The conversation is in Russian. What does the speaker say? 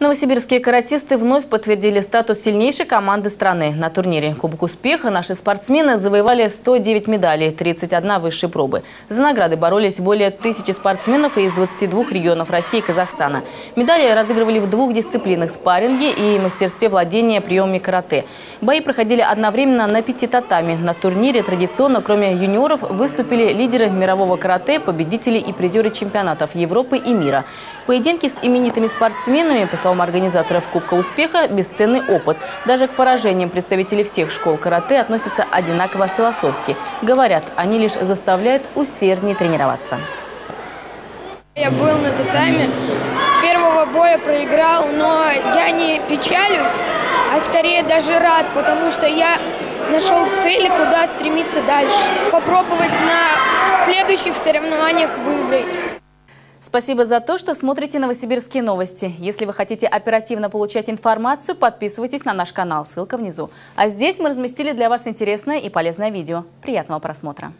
Новосибирские каратисты вновь подтвердили статус сильнейшей команды страны. На турнире «Кубок успеха» наши спортсмены завоевали 109 медалей, 31 высшей пробы. За награды боролись более 1000 спортсменов из 22 регионов России и Казахстана. Медали разыгрывали в двух дисциплинах – спарринге и мастерстве владения приемами карате. Бои проходили одновременно на 5 татами. На турнире традиционно, кроме юниоров, выступили лидеры мирового карате, победители и призеры чемпионатов Европы и мира. Поединки с именитыми спортсменами, по словам организаторов Кубка успеха, бесценный опыт. Даже к поражениям представители всех школ карате относятся одинаково философски. Говорят, они лишь заставляют усерднее тренироваться. Я был на татами, с первого боя проиграл, но я не печалюсь, а скорее даже рад, потому что я нашел цели, куда стремиться дальше. Попробовать на следующих соревнованиях выиграть. Спасибо за то, что смотрите «Новосибирские новости». Если вы хотите оперативно получать информацию, подписывайтесь на наш канал, ссылка внизу. А здесь мы разместили для вас интересное и полезное видео. Приятного просмотра!